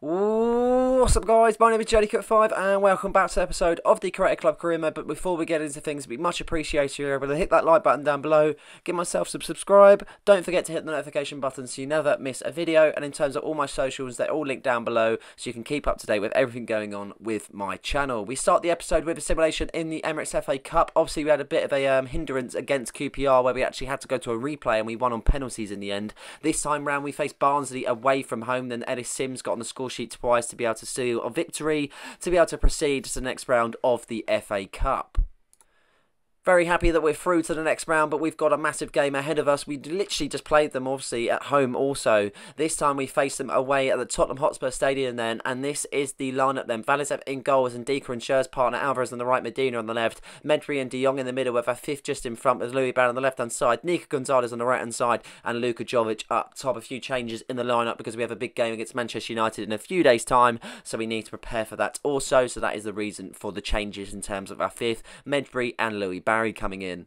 What's up, guys? My name is JDCooke5 and welcome back to the episode of the Creator Club Career Mode. But before we get into things, it'd be much appreciated if you're able to hit that like button down below, give myself some subscribe, don't forget to hit the notification button so you never miss a video, and in terms of all my socials, they're all linked down below so you can keep up to date with everything going on with my channel. We start the episode with a simulation in the Emirates FA Cup. Obviously, we had a bit of a hindrance against QPR where we actually had to go to a replay and we won on penalties in the end. This time round, we faced Barnsley away from home, then Ellis Sims got on the score sheet twice to be able to seal a victory to be able to proceed to the next round of the FA Cup. Very happy that we're through to the next round, but we've got a massive game ahead of us. We literally just played them, obviously, at home also. This time we faced them away at the Tottenham Hotspur Stadium then, and this is the lineup then. Valisev in goal as Ndicka and Scherz partner, Alvarez on the right, Medina on the left, Medbury and De Jong in the middle with a fifth just in front with Louis Barr on the left-hand side, Nika Gonzalez on the right-hand side, and Luka Jovic up top. A few changes in the lineup because we have a big game against Manchester United in a few days' time, so we need to prepare for that also, so that is the reason for the changes in terms of our fifth, Medbury and Louis Barr coming in.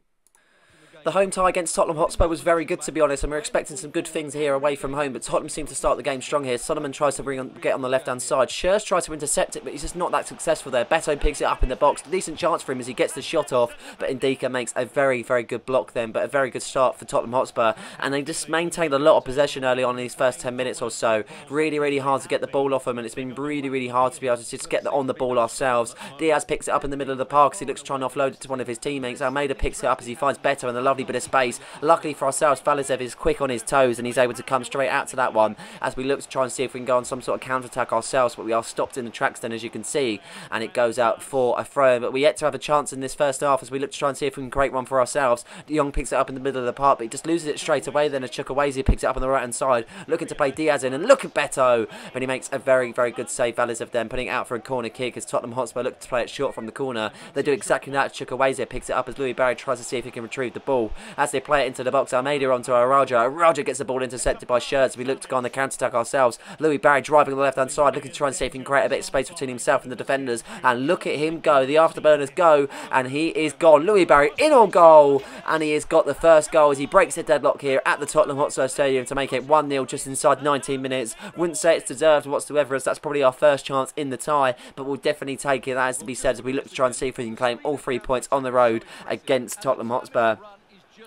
The home tie against Tottenham Hotspur was very good, to be honest, and we're expecting some good things here away from home, but Tottenham seem to start the game strong here. Solomon tries to get on the left-hand side. Scherz tries to intercept it, but he's just not that successful there. Beto picks it up in the box. Decent chance for him as he gets the shot off, but Ndicka makes a very, very good block then, but a very good start for Tottenham Hotspur, and they just maintained a lot of possession early on in these first 10 minutes or so. Really, really hard to get the ball off them, and it's been really, really hard to be able to just get on the ball ourselves. Diaz picks it up in the middle of the park as he looks to try and offload it to one of his teammates. Almeida picks it up as he finds Beto in the lovely bit of space. Luckily for ourselves, Valisev is quick on his toes and he's able to come straight out to that one as we look to try and see if we can go on some sort of counter-attack ourselves, but we are stopped in the tracks then, as you can see, and it goes out for a throw-in. But we yet to have a chance in this first half as we look to try and see if we can create one for ourselves. De Jong picks it up in the middle of the park, but he just loses it straight away then as Chukwueze picks it up on the right-hand side, looking to play Diaz in, and look at Beto, but he makes a very, very good save, Valisev then, putting it out for a corner kick as Tottenham Hotspur look to play it short from the corner. They do exactly that. Chukwueze picks it up as Louis Barry tries to see if he can retrieve the ball. As they play it into the box, Almeida onto Araja gets the ball intercepted by Scherz. We look to go on the counter-attack ourselves. Louis Barry driving on the left-hand side, looking to try and see if he can create a bit of space between himself and the defenders. And look at him go. The afterburners go, and he is gone. Louis Barry in on goal, and he has got the first goal as he breaks the deadlock here at the Tottenham Hotspur Stadium to make it 1-0 just inside 19 minutes. Wouldn't say it's deserved whatsoever, as that's probably our first chance in the tie, but we'll definitely take it. That has to be said as we look to try and see if we can claim all 3 points on the road against Tottenham Hotspur.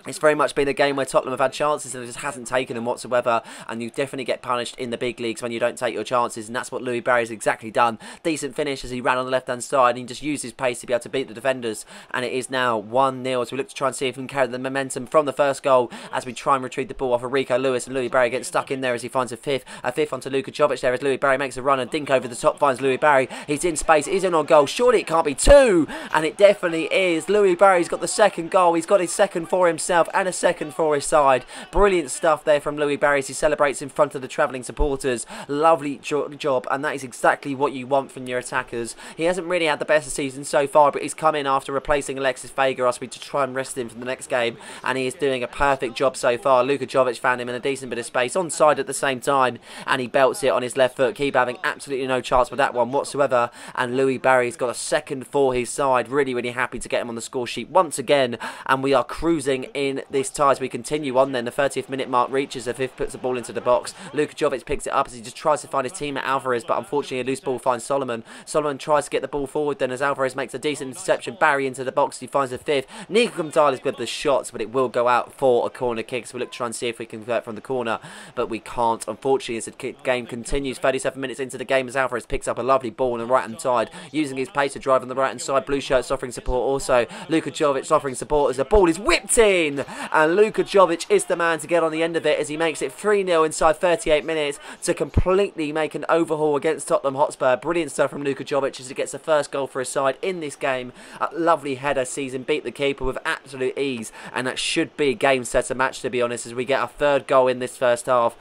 It's very much been a game where Tottenham have had chances and just hasn't taken them whatsoever, and you definitely get punished in the big leagues when you don't take your chances, and that's what Louis Barry's exactly done. Decent finish as he ran on the left-hand side, and he just used his pace to be able to beat the defenders, and it is now 1-0 as we look to try and see if we can carry the momentum from the first goal as we try and retrieve the ball off of Rico Lewis, and Louis Barry gets stuck in there as he finds a fifth onto Luka Jovic there as Louis Barry makes a run, and Ndicka over the top finds Louis Barry. He's in space, he's in on goal, surely it can't be two, and it definitely is. Louis Barry's got the second goal, he's got his second for himself and a second for his side. Brilliant stuff there from Louis Barry as he celebrates in front of the travelling supporters. Lovely job, and that is exactly what you want from your attackers. He hasn't really had the best of season so far, but he's come in after replacing Alexis Vega, asked me to try and rest him for the next game, and he is doing a perfect job so far. Luka Jovic found him in a decent bit of space, onside at the same time, and he belts it on his left foot. Keep having absolutely no chance with that one whatsoever, and Louis Barry's got a second for his side. Really, really happy to get him on the score sheet once again, and we are cruising in this tie as we continue on then. The 30th minute mark reaches, the fifth puts the ball into the box. Luka Jovic picks it up as he just tries to find his teammate Alvarez, but unfortunately a loose ball finds Solomon. Solomon tries to get the ball forward then as Alvarez makes a decent interception. Barry into the box, he finds the fifth. Nika Gonzalez with the shots, but it will go out for a corner kick, so we look to try and see if we can convert from the corner, but we can't, unfortunately, as the game continues. 37 minutes into the game as Alvarez picks up a lovely ball on the right hand side, using his pace to drive on the right hand side. Blue shirts offering support also. Luka Jovic offering support as the ball is whipped in, and Luka Jovic is the man to get on the end of it as he makes it 3-0 inside 38 minutes to completely make an overhaul against Tottenham Hotspur. Brilliant stuff from Luka Jovic as he gets the first goal for his side in this game. A lovely header, season beat the keeper with absolute ease, and that should be a game set a match, to be honest, as we get our third goal in this first half.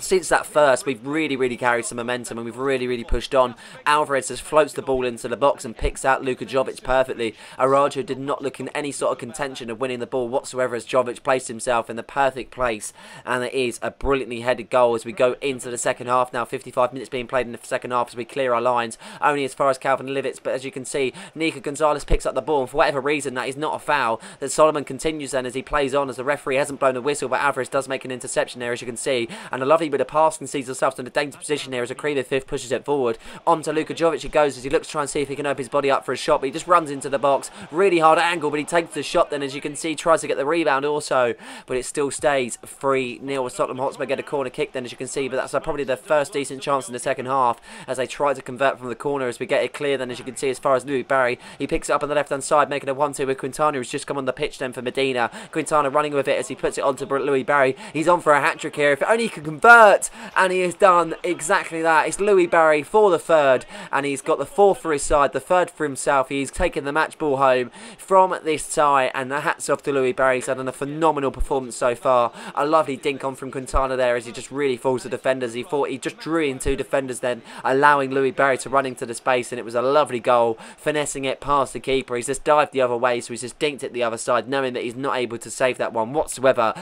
since that first, we've really carried some momentum and we've really pushed on. Alvarez just floats the ball into the box and picks out Luka Jovic perfectly. Araujo did not look in any sort of contention of winning the ball whatsoever as Jovic placed himself in the perfect place. And it is a brilliantly headed goal as we go into the second half now. 55 minutes being played in the second half as we clear our lines. Only as far as Calvin Livitz, but as you can see, Nika Gonzalez picks up the ball. And for whatever reason, that is not a foul. That Solomon continues then as he plays on as the referee hasn't blown a whistle, but Alvarez does make an interception there, as you can see. And a lovely with a pass and sees himself in a dangerous position here as a creative fifth pushes it forward. On to Luka Jovic it goes as he looks to try and see if he can open his body up for a shot, but he just runs into the box. Really hard angle, but he takes the shot then, as you can see, tries to get the rebound also, but it still stays 3-0. Tottenham Hotspur get a corner kick then, as you can see, but that's probably their first decent chance in the second half as they try to convert from the corner as we get it clear then, as you can see, as far as Louis Barr. He picks it up on the left hand side, making a 1-2 with Quintana, who's just come on the pitch then for Medina. Quintana running with it as he puts it on to Louis Barr. He's on for a hat-trick here. If only he could convert, and he has done exactly that. It's Louis Barr for the third, and he's got the fourth for his side, the third for himself. He's taken the match ball home from this tie, and the hats off to Louis Barr. He's had a phenomenal performance so far. A lovely dink on from Quintana there as he just really fools the defenders. He thought he just drew in two defenders then, allowing Louis Barr to run into the space, and it was a lovely goal, finessing it past the keeper. He's just dived the other way, so he's just dinked it the other side, knowing that he's not able to save that one whatsoever.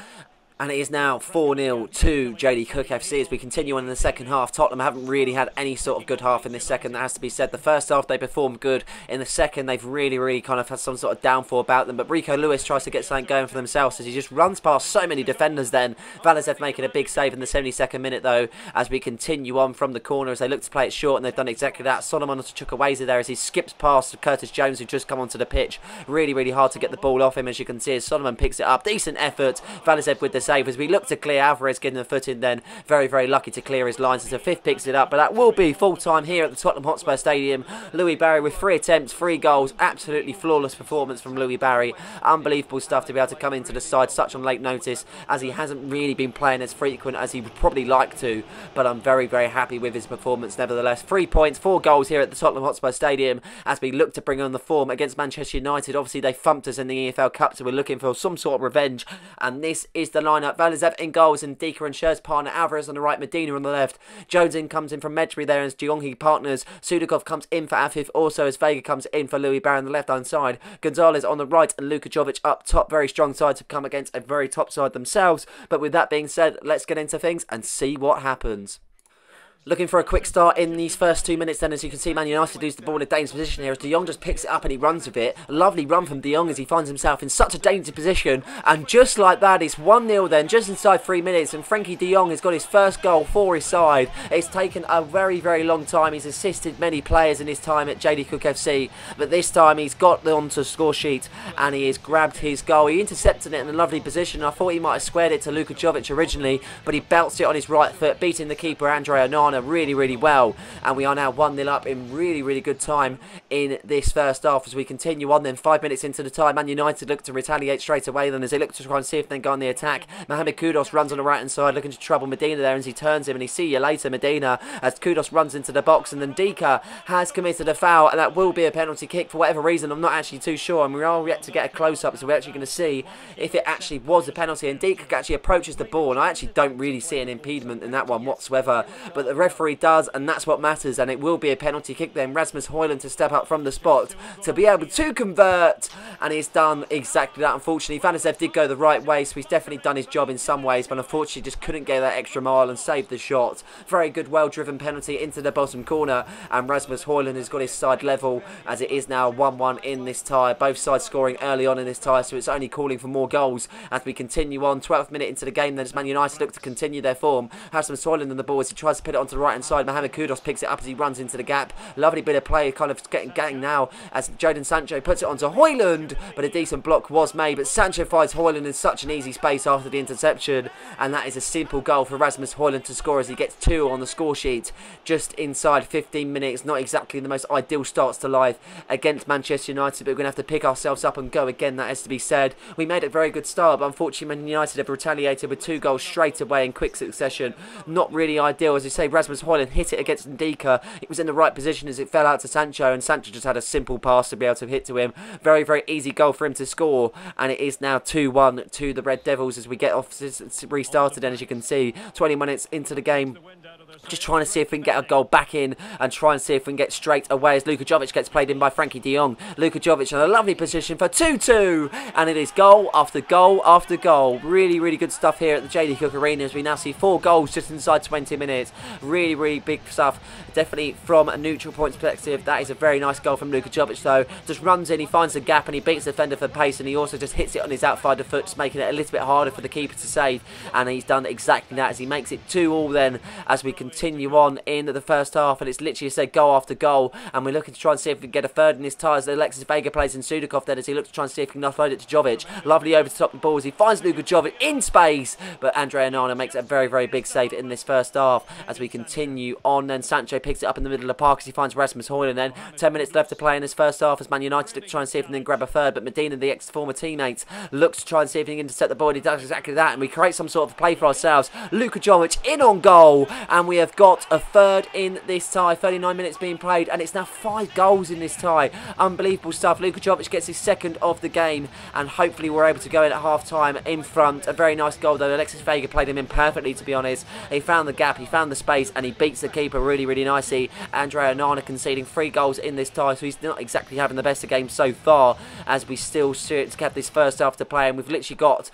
And it is now 4-0 to JDCooke5 as we continue on in the second half. Tottenham haven't really had any sort of good half in this second, that has to be said. The first half they performed good. In the second they've really kind of had some sort of downfall about them. But Rico Lewis tries to get something going for themselves as he just runs past so many defenders then. Valisev making a big save in the 72nd minute though as we continue on from the corner as they look to play it short, and they've done exactly that. Solomon Chukwueze there as he skips past Curtis Jones who just come onto the pitch. Really hard to get the ball off him as you can see as Solomon picks it up. Decent effort. Valisev with the save as we look to clear. Alvarez getting the foot in then, very lucky to clear his lines as the fifth picks it up, but that will be full time here at the Tottenham Hotspur Stadium. Louis Barr with 3 attempts 3 goals, absolutely flawless performance from Louis Barr. Unbelievable stuff to be able to come into the side such on late notice, as he hasn't really been playing as frequent as he would probably like to, but I'm very happy with his performance nevertheless. 3 points 4 goals here at the Tottenham Hotspur Stadium as we look to bring on the form against Manchester United. Obviously they thumped us in the EFL Cup, so we're looking for some sort of revenge, and this is the line up. Valisev in goals, and Ndicka and Scherz partner. Alvarez on the right, Medina on the left. Jones in comes in from Medbury there as De Jong partners. Sudakov comes in for Afif also as Vega comes in for Louis Barr on the left hand side. Gonzalez on the right and Luka Jovic up top. Very strong side to come against a very top side themselves. But with that being said, let's get into things and see what happens. Looking for a quick start in these first 2 minutes then, as you can see Man United lose the ball in a dangerous position here as De Jong just picks it up and he runs with it. A lovely run from De Jong as he finds himself in such a dangerous position, and just like that it's 1-0 then, just inside 3 minutes, and Frankie De Jong has got his first goal for his side. It's taken a very long time. He's assisted many players in his time at JDCooke5, but this time he's got onto the score sheet and he has grabbed his goal. He intercepted it in a lovely position. I thought he might have squared it to Luka Jovic originally, but he bounced it on his right foot, beating the keeper Andre Onana really well, and we are now 1-0 up in really good time in this first half as we continue on then. 5 minutes into the time, Man United look to retaliate straight away then as they look to try and see if they can go on the attack. Mohamed Kudus runs on the right hand side looking to trouble Medina there as he turns him, and he see you later Medina as Kudus runs into the box, and then Ndicka has committed a foul and that will be a penalty kick for whatever reason. I'm not actually too sure, and we are yet to get a close up, so we're actually going to see if it actually was a penalty. And Ndicka actually approaches the ball, and I actually don't really see an impediment in that one whatsoever, but the referee does, and that's what matters, and it will be a penalty kick then. Rasmus Højlund to step up from the spot to be able to convert, and he's done exactly that. Unfortunately Valisev did go the right way, so he's definitely done his job in some ways, but unfortunately just couldn't get that extra mile and save the shot. Very good, well driven penalty into the bottom corner, and Rasmus Højlund has got his side level as it is now 1-1 in this tie. Both sides scoring early on in this tie, so it's only calling for more goals as we continue on. 12th minute into the game then as Man United look to continue their form. Rasmus Højlund on the ball as he tries to put it on to the right hand side. Mohamed Kudus picks it up as he runs into the gap. Lovely bit of play kind of getting now as Jadon Sancho puts it onto Højlund, but a decent block was made, but Sancho finds Højlund in such an easy space after the interception, and that is a simple goal for Rasmus Højlund to score as he gets 2 on the score sheet just inside 15 minutes. Not exactly the most ideal starts to life against Manchester United, but we're going to have to pick ourselves up and go again, that has to be said. We made a very good start, but unfortunately Man United have retaliated with 2 goals straight away in quick succession. Not really ideal, as you say. Rasmus Højlund hit it against Ndicka. It was in the right position as it fell out to Sancho, and Sancho just had a simple pass to be able to hit to him. Very, very easy goal for him to score, and it is now 2-1 to the Red Devils as we get off restarted. And as you can see, 20 minutes into the game, just trying to see if we can get a goal back in and try and see if we can get straight away as Luka Jovic gets played in by Frankie De Jong. Luka Jovic in a lovely position for 2-2, and it is goal after goal after goal. Really, really good stuff here at the JD Cook Arena as we now see 4 goals just inside 20 minutes. Really, really big stuff, definitely from a neutral points perspective. That is a very nice goal from Luka Jovic though. Just runs in, he finds the gap and he beats the defender for pace, and he also just hits it on his outside of foot, just making it a little bit harder for the keeper to save, and he's done exactly that as he makes it 2-2 then as we continue on in the first half. And it's literally said goal after goal, and we're looking to try and see if we can get a third in this tie as Alexis Vega plays in Sudakov then as he looks to try and see if he can offload it to Jovic. Lovely over the top of the ball as he finds Luka Jovic in space, but Andre Onana makes a very, very big save in this first half as we continue on. Then Sancho picks it up in the middle of the park as he finds Rasmus Højlund then. 10 minutes left to play in this first half as Man United look to try and see if they can grab a third, but Medina, the ex-former teammate, looks to try and see if he can intercept the ball, and he does exactly that, and we create some sort of play for ourselves. Luka Jovic in on goal, and we have got a third in this tie. 39 minutes being played, and it's now 5 goals in this tie. Unbelievable stuff. Luka Jovic gets his second of the game, and hopefully we're able to go in at half time in front. A very nice goal though. Alexis Vega played him in perfectly, to be honest. He found the gap, he found the space, and he beats the keeper really, really nicely. Andre Onana conceding 3 goals in this tie, so he's not exactly having the best of games so far as we still kept this first half to play, and we've literally got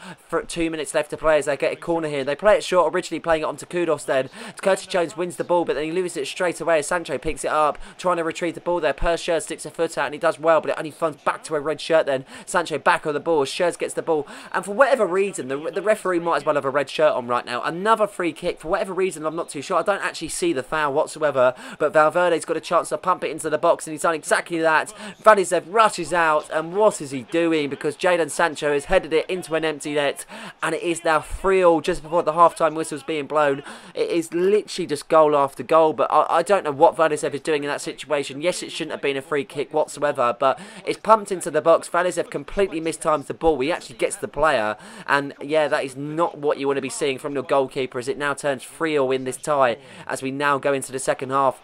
2 minutes left to play as they get a corner here. They play it short, originally playing it onto Kudus then. Curtis Jones wins the ball, but then he loses it straight away as Sancho picks it up, trying to retrieve the ball there. Scherz sticks a foot out and he does well, but it only funds back to a red shirt then. Sancho back on the ball, Scherz gets the ball, and for whatever reason, the referee might as well have a red shirt on right now. Another free kick, for whatever reason, I'm not too sure. I don't actually see the foul whatsoever, but Valverde's got a chance to pump it into the box, and he's done exactly that. Valisev rushes out, and what is he doing? Because Jadon Sancho has headed it into an empty net, and it is now 3-3 just before the half-time whistle's being blown. It is literally just goal after goal, but I don't know what Valisev is doing in that situation. Yes, it shouldn't have been a free kick whatsoever, but it's pumped into the box. Valisev completely mistimes the ball. He actually gets the player, and yeah, that is not what you want to be seeing from your goalkeeper as it now turns 3-3 in this tie as we now go into the second half.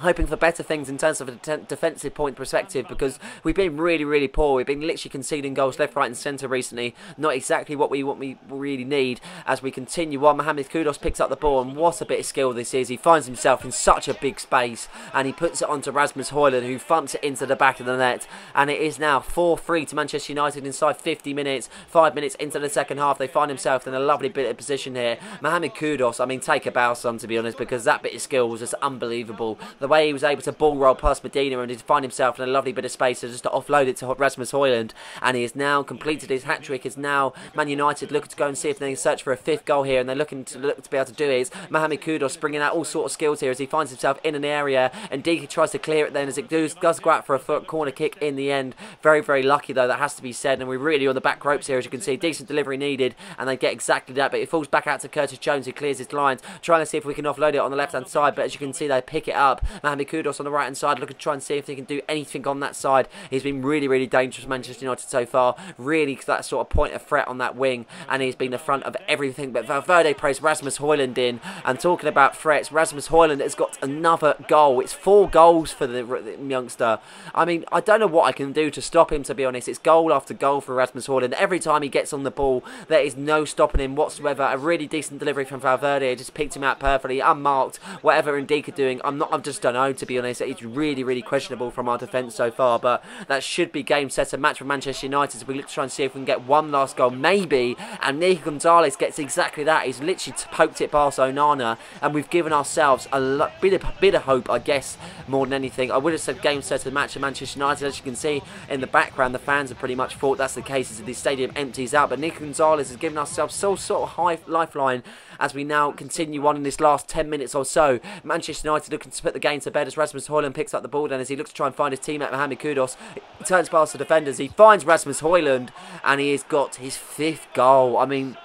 Hoping for better things in terms of a defensive point perspective, because we've been really, really poor. We've been literally conceding goals left, right and centre recently. Not exactly what we really need as we continue on. Mohamed Kudus picks up the ball, and what a bit of skill this is. He finds himself in such a big space, and he puts it onto Rasmus Højlund, who thumps it into the back of the net, and it is now 4-3 to Manchester United inside 50 minutes. 5 minutes into the second half, they find themselves in a lovely bit of position here. Mohamed Kudus, I mean, take a bow, son, to be honest, because that bit of skill was just unbelievable. The way he was able to ball roll past Medina and to find himself in a lovely bit of space just to offload it to Rasmus Højlund, and he has now completed his hat-trick. Is now Man United looking to go and see if they can search for a 5th goal here, and they're looking to be able to do it. Mohamed Kudus bringing out all sorts of skills here as he finds himself in an area, and Ndicka tries to clear it then as it does go out for a corner kick in the end. Very, very lucky though, that has to be said, and we're really on the back ropes here as you can see. Decent delivery needed, and they get exactly that, but it falls back out to Curtis Jones, who clears his lines, trying to see if we can offload it on the left-hand side, but as you can see, they pick it up. Mohamed Kudus on the right-hand side looking to try and see if they can do anything on that side. He's been really, really dangerous, Manchester United, so far. Really that sort of point of threat on that wing, and he's been the front of everything. But Valverde plays Rasmus Højlund in, and talking about threats, Rasmus Højlund has got another goal. It's 4 goals for the youngster. I mean, I don't know what I can do to stop him, to be honest. It's goal after goal for Rasmus Højlund. Every time he gets on the ball, there is no stopping him whatsoever. A really decent delivery from Valverde. It just picked him out perfectly, unmarked. Whatever Ndicka doing, I'm just don't know, to be honest. It's really, really questionable from our defence so far, but that should be game, set and match for Manchester United as we look to try and see if we can get one last goal, maybe. And Nika Gonzalez gets exactly that. He's literally poked it past Onana, and we've given ourselves a bit of hope, I guess, more than anything. I would have said game, set and match for Manchester United. As you can see in the background, the fans have pretty much thought that's the case as the stadium empties out, but Nika Gonzalez has given ourselves some sort of high lifeline as we now continue on in this last 10 minutes or so. Manchester United looking to put the game to bed as Rasmus Højlund picks up the ball then as he looks to try and find his teammate Mohamed Kudus. He turns past the defenders, he finds Rasmus Højlund, and he has got his 5th goal. I mean,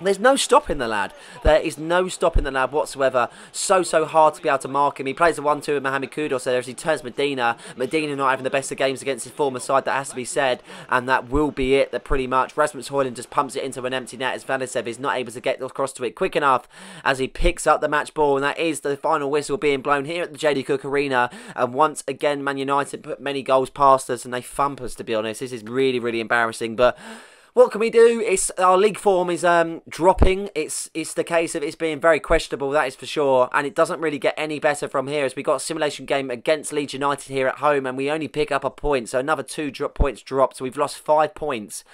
There's no stopping the lad. There is no stopping the lad whatsoever. So hard to be able to mark him. He plays the 1-2 with Mohamed Kudus there as he turns Medina. Medina not having the best of games against his former side, that has to be said. And that will be it, that pretty much. Rasmus Højlund just pumps it into an empty net as Valisev is not able to get across to it quick enough as he picks up the match ball. And that is the final whistle being blown here at the JD Cook Arena. And once again, Man United put many goals past us and they thump us, to be honest. This is really, really embarrassing. But what can we do? It's, our league form is dropping. It's the case of it's being very questionable, that is for sure. And it doesn't really get any better from here as we got a simulation game against Leeds United here at home and we only pick up a point. So another 2 points dropped. So we've lost 5 points.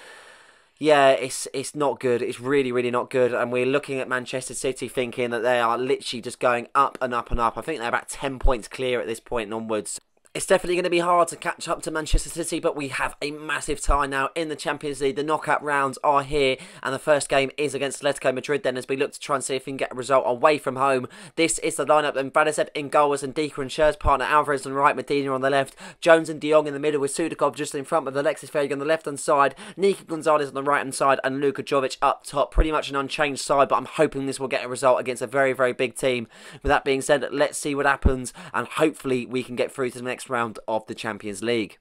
Yeah, it's not good. It's really, really not good. And we're looking at Manchester City thinking that they are literally just going up and up and up. I think they're about 10 points clear at this point and onwards. It's definitely going to be hard to catch up to Manchester City, but we have a massive tie now in the Champions League. The knockout rounds are here, and the first game is against Atletico Madrid then as we look to try and see if we can get a result away from home. This is the lineup, and Valisev in goal as Ndicka and Scherz partner, Alvarez on the right, Medina on the left, Jones and De Jong in the middle with Sudakov just in front with Alexis Vega on the left-hand side, Nika Gonzalez on the right-hand side, and Luka Jovic up top. Pretty much an unchanged side, but I'm hoping this will get a result against a very, very big team. With that being said, let's see what happens, and hopefully we can get through to the next round of the Champions League.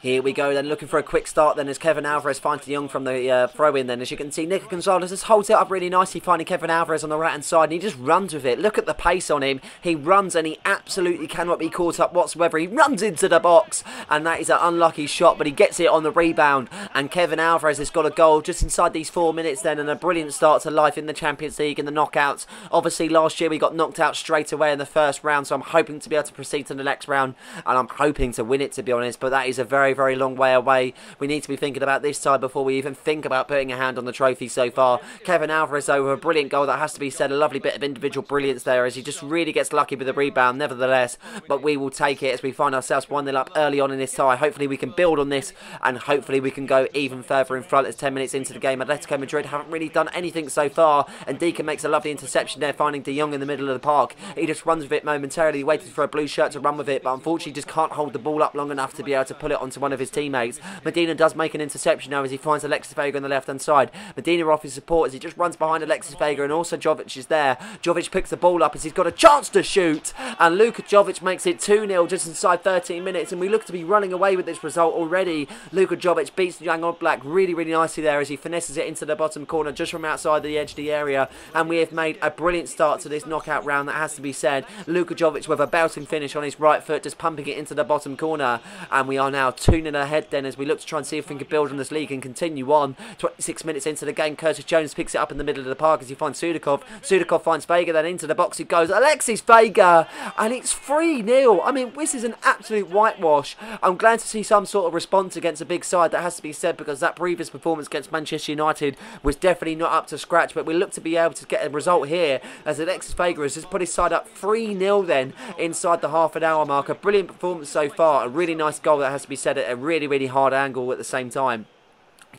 Here we go then, looking for a quick start then as Kevin Alvarez finds De Jong from the throw-in then. As you can see, Nika Gonzalez just holds it up really nicely, finding Kevin Alvarez on the right-hand side, and he just runs with it. Look at the pace on him. He runs and he absolutely cannot be caught up whatsoever. He runs into the box, and that is an unlucky shot, but he gets it on the rebound, and Kevin Alvarez has got a goal just inside these 4 minutes then, and a brilliant start to life in the Champions League in the knockouts. Obviously, last year we got knocked out straight away in the first round, so I'm hoping to be able to proceed to the next round, and I'm hoping to win it, to be honest, but that is a very long way away. We need to be thinking about this side before we even think about putting a hand on the trophy so far. Kevin Alvarez over a brilliant goal, that has to be said, a lovely bit of individual brilliance there as he just really gets lucky with the rebound nevertheless, but we will take it as we find ourselves 1-0 up early on in this tie. Hopefully we can build on this and hopefully we can go even further in front as 10 minutes into the game. Atletico Madrid haven't really done anything so far, and Ndicka makes a lovely interception there, finding De Jong in the middle of the park. He just runs with it momentarily, waited for a blue shirt to run with it, but unfortunately just can't hold the ball up long enough to be able to pull it on to one of his teammates. Medina does make an interception now as he finds Alexis Vega on the left hand side. Medina off his support as he just runs behind Alexis Vega, and also Jovic is there. Jovic picks the ball up as he's got a chance to shoot, and Luka Jovic makes it 2-0 just inside 13 minutes, and we look to be running away with this result already. Luka Jovic beats Jan Oblak really nicely there as he finesses it into the bottom corner just from outside the edge of the area, and we have made a brilliant start to this knockout round, that has to be said. Luka Jovic with a belting finish on his right foot, just pumping it into the bottom corner, and we are now 2-0 ahead then as we look to try and see if we can build on this league and continue on. 26 minutes into the game, Curtis Jones picks it up in the middle of the park as he finds Sudakov. Sudakov finds Vega, then into the box it goes. Alexis Vega! And it's 3-0. I mean, this is an absolute whitewash. I'm glad to see some sort of response against a big side, that has to be said, because that previous performance against Manchester United was definitely not up to scratch, but we look to be able to get a result here as Alexis Vega has just put his side up 3-0 then inside the half an hour mark. A brilliant performance so far. A really nice goal that has to be said at a really hard angle at the same time.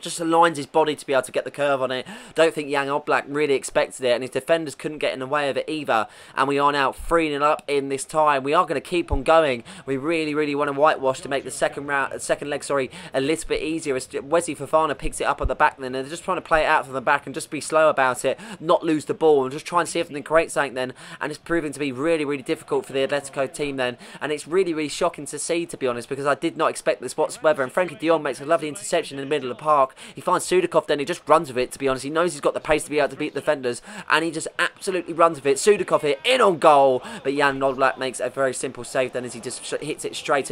Just aligns his body to be able to get the curve on it. Don't think Jan Oblak really expected it, and his defenders couldn't get in the way of it either. And we are now 3-0 up in this tie. We are going to keep on going. We really want to whitewash to make the second leg a little bit easier. As Wesley Fofana picks it up at the back then, and they're just trying to play it out from the back and just be slow about it, not lose the ball, and just try and see if they can create something then. And it's proving to be really difficult for the Atletico team then. And it's really shocking to see, to be honest, because I did not expect this whatsoever. And Frankie De Jong makes a lovely interception in the middle of the park. He finds Sudakov then, he just runs with it, to be honest. He knows he's got the pace to be able to beat the defenders, and he just absolutely runs with it. Sudakov here, in on goal, but Jan Oblak makes a very simple save then as he just hits it straight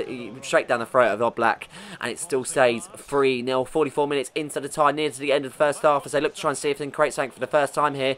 down the throat of Oblak, and it still stays 3-0. 44 minutes into the tie, near to the end of the first half, as they look to try and see if they can create something for the first time here.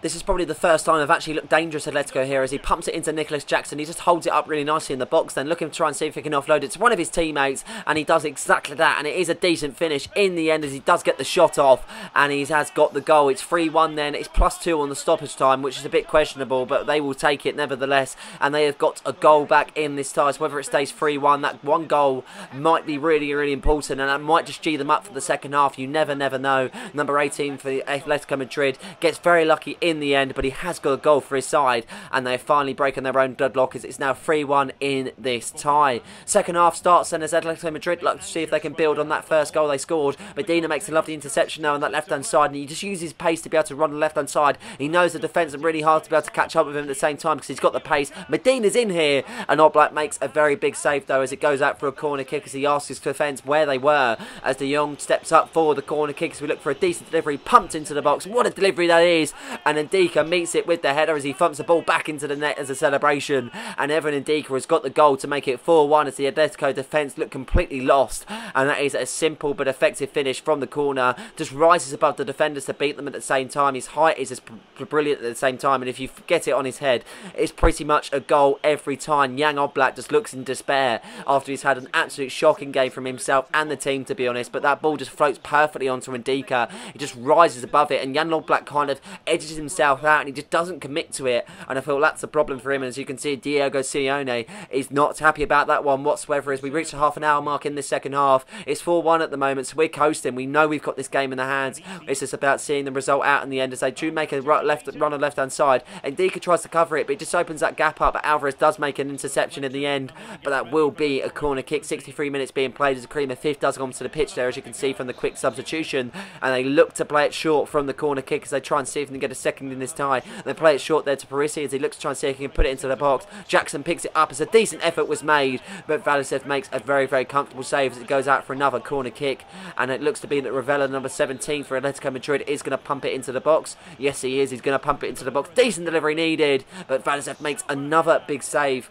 This is probably the first time I've actually looked dangerous at Atletico here as he pumps it into Nicholas Jackson. He just holds it up really nicely in the box then, looking to try and see if he can offload it to one of his teammates, and he does exactly that, and it is a decent finish in the end as he does get the shot off, and he has got the goal. It's 3-1 then. It's +2 on the stoppage time, which is a bit questionable, but they will take it nevertheless, and they have got a goal back in this tie, so whether it stays 3-1, that one goal might be really important, and that might just G them up for the second half. You never know. Number 18 for Atletico Madrid gets very lucky in in the end, but he has got a goal for his side, and they're finally breaking their own deadlock as it's now 3-1 in this tie. Second half starts, and as Atletico Madrid look to see if they can build on that first goal they scored. Medina makes a lovely interception now on that left-hand side, and he just uses pace to be able to run the left-hand side. He knows the defence are really hard to be able to catch up with him at the same time because he's got the pace. Medina's in here, and Oblak makes a very big save though as it goes out for a corner kick as he asks his defence where they were as De Jong steps up for the corner kick as we look for a decent delivery, pumped into the box. What a delivery that is, and Ndicka meets it with the header as he thumps the ball back into the net as a celebration, and Evan Ndicka has got the goal to make it 4-1 as the Atletico defence look completely lost, and that is a simple but effective finish from the corner. Just rises above the defenders to beat them at the same time. His height is just brilliant at the same time, and if you get it on his head, it's pretty much a goal every time. Jan Oblak just looks in despair after he's had an absolute shocking game from himself and the team, to be honest, but that ball just floats perfectly onto Ndicka. He just rises above it, and Jan Oblak kind of edges himself out, and he just doesn't commit to it, and I feel that's a problem for him. And as you can see, Diego Simeone is not happy about that one whatsoever as we reach the half an hour mark in this second half. It's 4-1 at the moment, so we're coasting. We know we've got this game in the hands. It's just about seeing the result out in the end as they do make a run on the left-hand side. Ndicka tries to cover it, but it just opens that gap up. Alvarez does make an interception in the end, but that will be a corner kick. 63 minutes being played as Akram Afif does come to the pitch there, as you can see from the quick substitution, and they look to play it short from the corner kick as they try and see if they can get a second in this tie. And they play it short there to Parisi as he looks to try and see if he can put it into the box. Jackson picks it up as a decent effort was made, but Valisev makes a very, very comfortable save as it goes out for another corner kick, and it looks to be that Ravella, number 17 for Atletico Madrid, is going to pump it into the box. Yes, he is. He's going to pump it into the box. Decent delivery needed, but Valisev makes another big save.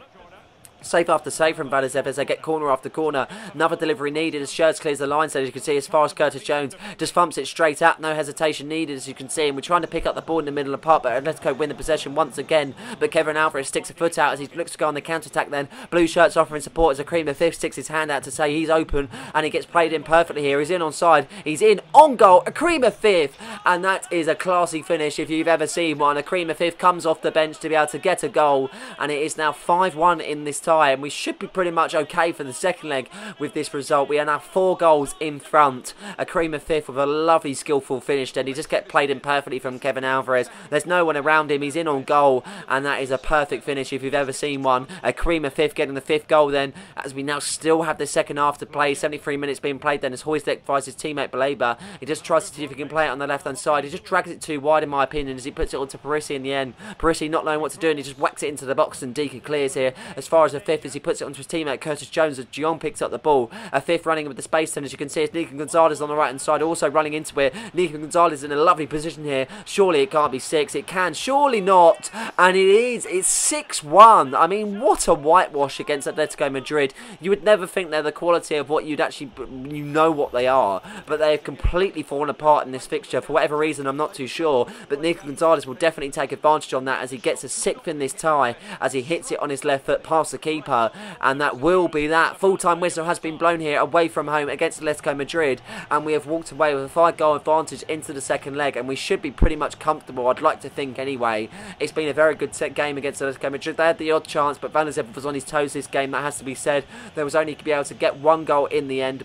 Save after save from Valisev as they get corner after corner. Another delivery needed as Scherz clears the line, so as you can see, as far as Curtis Jones just thumps it straight out. No hesitation needed, as you can see, and we're trying to pick up the ball in the middle of the park, but Atletico win the possession once again. But Kevin Alvarez sticks a foot out as he looks to go on the counter-attack then. Blue shirts offering support as Akram Afif sticks his hand out to say he's open, and he gets played in perfectly here. He's in on side. He's in on goal. Akram Afif, and that is a classy finish if you've ever seen one. Akram Afif comes off the bench to be able to get a goal, and it is now 5-1 in this time. And we should be pretty much okay for the second leg with this result. We are now 4 goals in front. Akram Afif with a lovely skillful finish, and he just gets played in perfectly from Kevin Alvarez. There's no one around him. He's in on goal, and that is a perfect finish if you've ever seen one. Akram Afif getting the 5th goal then, as we now still have the second half to play. 73 minutes being played then as Højlund finds his teammate Baleba. He just tries to see if he can play it on the left hand side. He just drags it too wide in my opinion as he puts it onto Parisi in the end. Parisi not knowing what to do, and he just whacks it into the box, and Ndicka clears here as far as Afif as he puts it onto his teammate Curtis Jones as Dion picks up the ball. Afif running with the space, and as you can see, it's Nika Gonzalez on the right hand side also running into it. Nika Gonzalez in a lovely position here. Surely it can't be 6. It can. Surely not. And it is. It's 6-1. I mean, what a whitewash against Atletico Madrid. You would never think they're the quality of what you'd actually, you know what they are, but they have completely fallen apart in this fixture for whatever reason. I'm not too sure, but Nika Gonzalez will definitely take advantage on that as he gets a 6th in this tie as he hits it on his left foot past the keeper, and that will be that. Full-time whistle has been blown here away from home against Atletico Madrid, and we have walked away with a 5-goal advantage into the second leg, and we should be pretty much comfortable, I'd like to think anyway. It's been a very good set game against Atletico Madrid. They had the odd chance, but Valisev was on his toes this game, that has to be said. There was only to be able to get 1 goal in the end.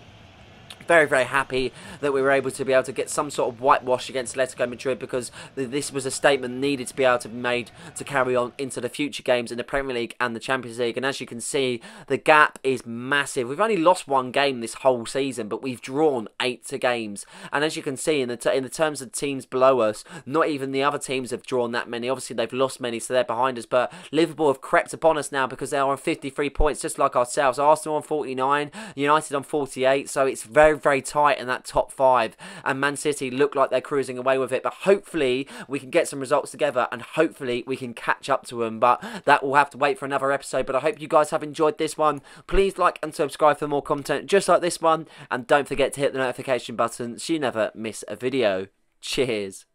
Very, very happy that we were able to get some sort of whitewash against Atletico Madrid, because this was a statement needed to be able to be made to carry on into the future games in the Premier League and the Champions League. And as you can see, the gap is massive. We've only lost 1 game this whole season, but we've drawn 8 games. And as you can see, in the terms of teams below us, not even the other teams have drawn that many. Obviously, they've lost many, so they're behind us. But Liverpool have crept upon us now because they are on 53 points, just like ourselves. Arsenal on 49, United on 48. So it's very tight in that top 5, and Man City look like they're cruising away with it, but hopefully we can get some results together, and hopefully we can catch up to them, but that will have to wait for another episode. But I hope you guys have enjoyed this one. Please like and subscribe for more content just like this one, and don't forget to hit the notification button so you never miss a video. Cheers.